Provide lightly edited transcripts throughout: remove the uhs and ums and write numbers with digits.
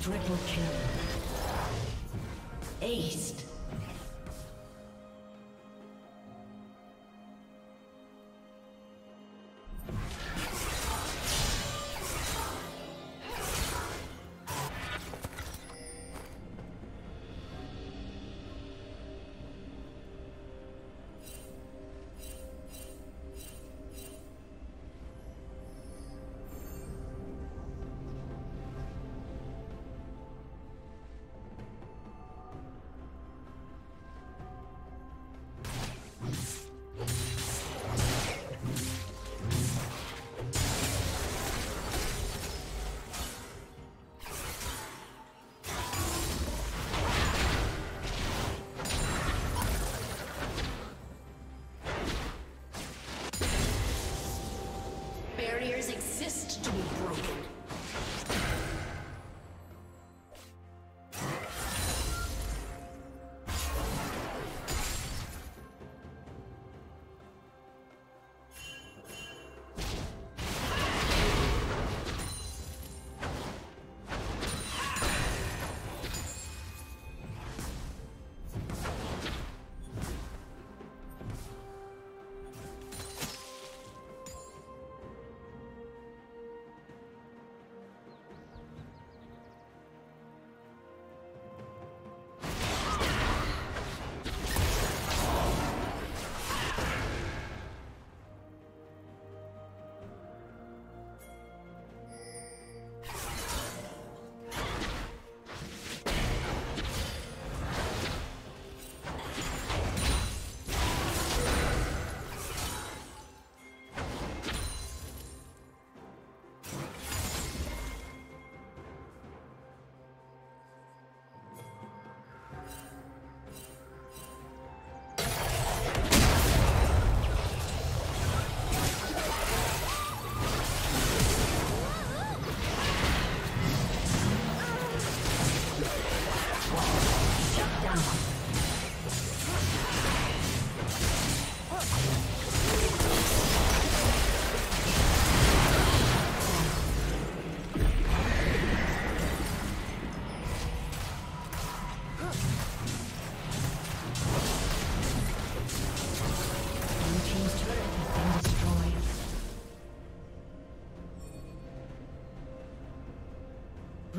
Triple kill. Aced. Barriers exist to be broken.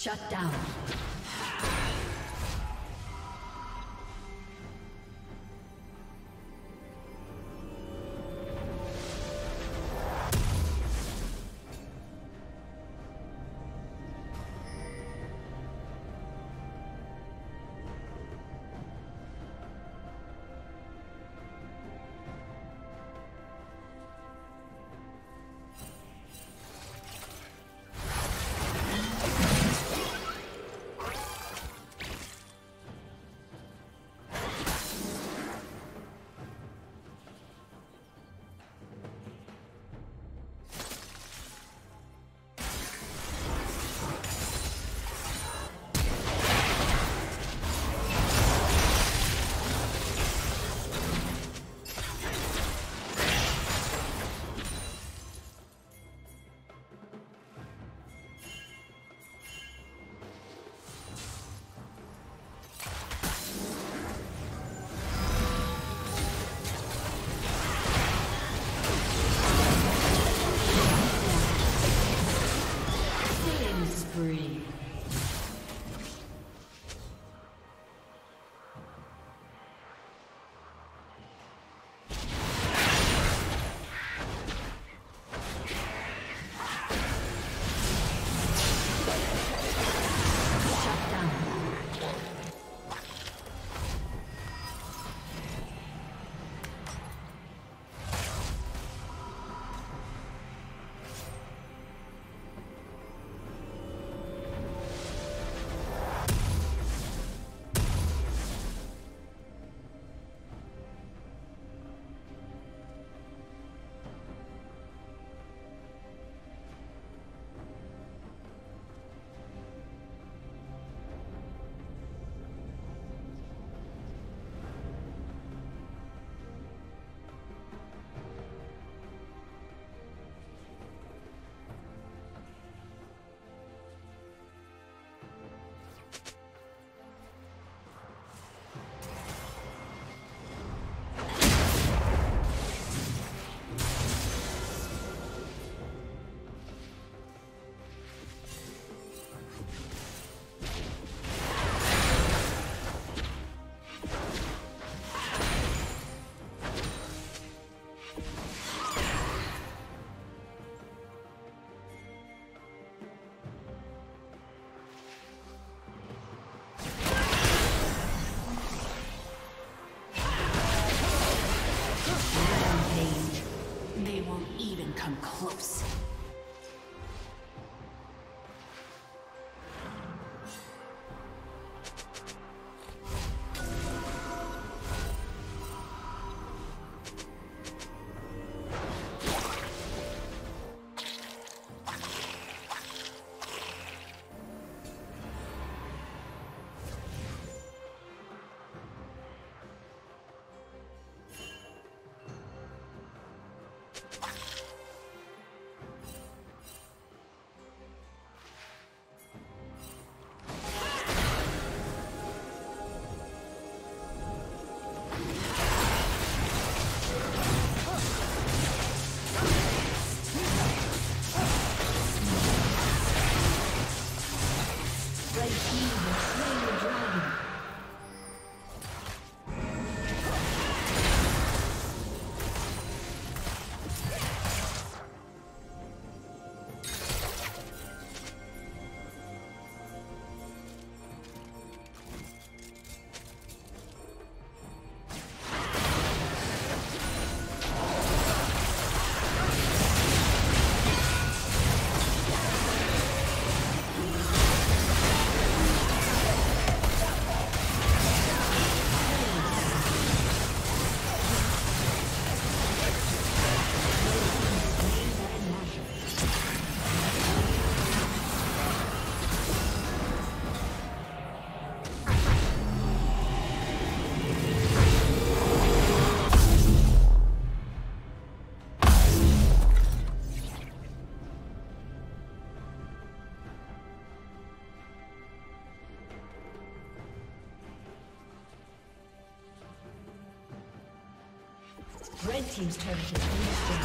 Shut down. Red team's turret has been destroyed.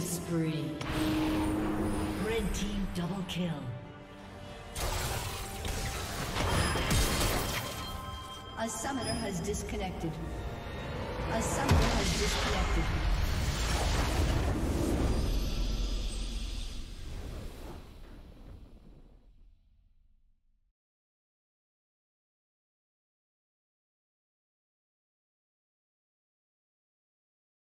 Spree. Red team double kill. A summoner has disconnected.